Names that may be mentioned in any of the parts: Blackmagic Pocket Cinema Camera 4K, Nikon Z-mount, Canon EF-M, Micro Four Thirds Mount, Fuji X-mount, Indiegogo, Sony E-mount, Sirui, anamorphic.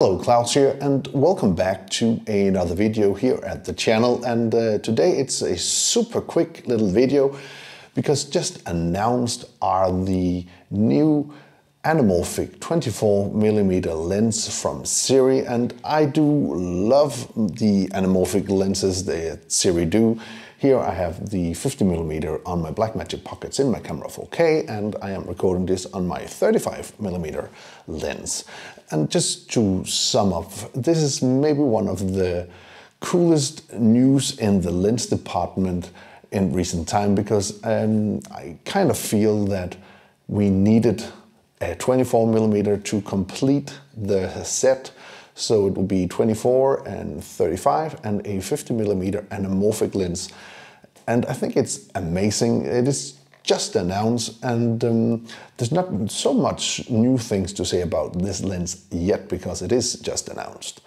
Hello, Klaus here, and welcome back to another video here at the channel. And today it's a super quick little video because just announced are the new anamorphic 24mm lens from Sirui, and I do love the anamorphic lenses that Sirui do. Here I have the 50mm on my Blackmagic Pocket Cinema Camera 4K, and I am recording this on my 35mm lens. And just to sum up, this is maybe one of the coolest news in the lens department in recent time, because I kind of feel that we needed a 24mm to complete the set. So it will be 24 and 35 and a 50mm anamorphic lens. And I think it's amazing. It is just announced, and there's not so much new things to say about this lens yet because it is just announced.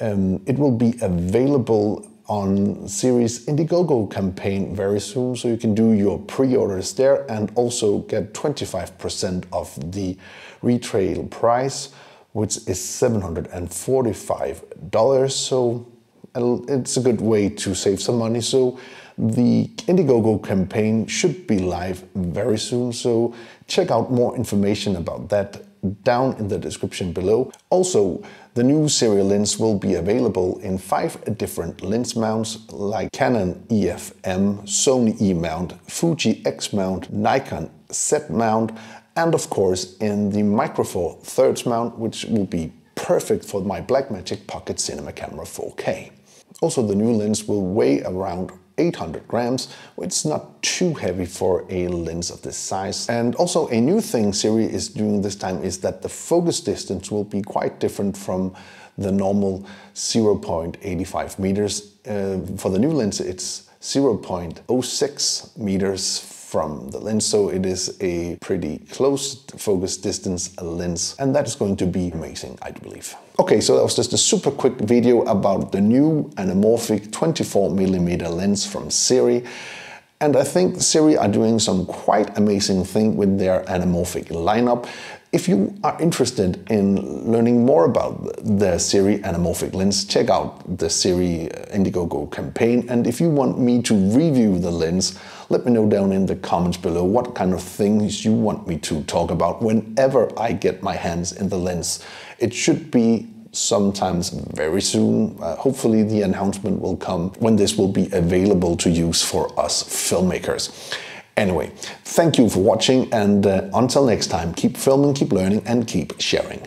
It will be available on Siriu's Indiegogo campaign very soon, so you can do your pre-orders there and also get 25% of the retail price, which is $745, so it's a good way to save some money. So the Indiegogo campaign should be live very soon, so check out more information about that down in the description below. Also, the new Sirui lens will be available in 5 different lens mounts, like Canon EF-M, Sony E-mount, Fuji X-mount, Nikon Z-mount, and of course in the Micro Four Thirds Mount, which will be perfect for my Blackmagic Pocket Cinema Camera 4K. Also, the new lens will weigh around 800 grams, which is not too heavy for a lens of this size. And also a new thing Sirui is doing this time is that the focus distance will be quite different from the normal 0.85 meters. For the new lens it's 0.06 meters from the lens, so it is a pretty close focus distance lens, and that is going to be amazing, I believe. Okay, so that was just a super quick video about the new anamorphic 24mm lens from Sirui, and I think Sirui are doing some quite amazing thing with their anamorphic lineup. If you are interested in learning more about the Sirui anamorphic lens, check out the Sirui Indiegogo campaign. And if you want me to review the lens, let me know down in the comments below what kind of things you want me to talk about whenever I get my hands in the lens. It should be sometimes very soon. Hopefully the announcement will come when this will be available to use for us filmmakers. Anyway, thank you for watching, and until next time, keep filming, keep learning, and keep sharing.